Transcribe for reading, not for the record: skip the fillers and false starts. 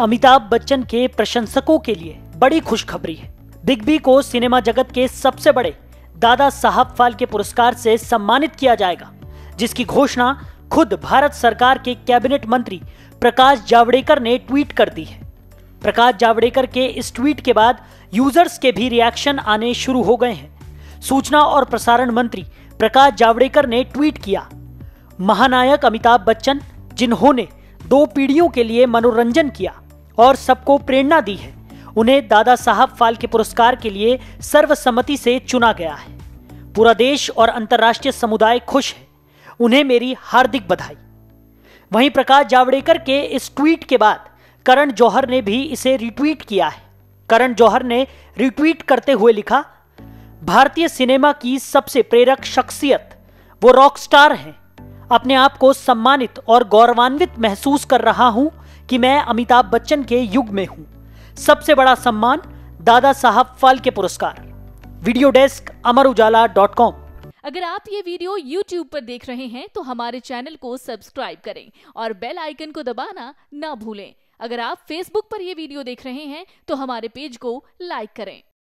अमिताभ बच्चन के प्रशंसकों के लिए बड़ी खुशखबरी है। दिग्बी को सिनेमा जगत के सबसे बड़े दादा साहब फाल्के पुरस्कार से सम्मानित किया जाएगा, जिसकी घोषणा खुद भारत सरकार के कैबिनेट मंत्री प्रकाश जावड़ेकर ने ट्वीट कर दी है। प्रकाश जावड़ेकर के इस ट्वीट के बाद यूजर्स के भी रिएक्शन आने शुरू हो गए हैं। सूचना और प्रसारण मंत्री प्रकाश जावड़ेकर ने ट्वीट किया, महानायक अमिताभ बच्चन जिन्होंने 2 पीढ़ियों के लिए मनोरंजन किया और सबको प्रेरणा दी है, उन्हें दादा साहब फाल्के पुरस्कार के लिए सर्वसम्मति से चुना गया है। पूरा देश और अंतर्राष्ट्रीय समुदाय खुश है, उन्हें मेरी हार्दिक बधाई। वहीं प्रकाश जावड़ेकर के इस ट्वीट के बाद करण जौहर ने भी इसे रिट्वीट किया है। करण जौहर ने रिट्वीट करते हुए लिखा, भारतीय सिनेमा की सबसे प्रेरक शख्सियत, वो रॉकस्टार हैं। अपने आप को सम्मानित और गौरवान्वित महसूस कर रहा हूं कि मैं अमिताभ बच्चन के युग में हूं। सबसे बड़ा सम्मान दादा साहब फाल्के पुरस्कार। Video desk Amar Ujala. अगर आप ये वीडियो YouTube पर देख रहे हैं तो हमारे चैनल को सब्सक्राइब करें और बेल आइकन को दबाना ना भूलें। अगर आप Facebook पर यह वीडियो देख रहे हैं तो हमारे पेज को लाइक करें।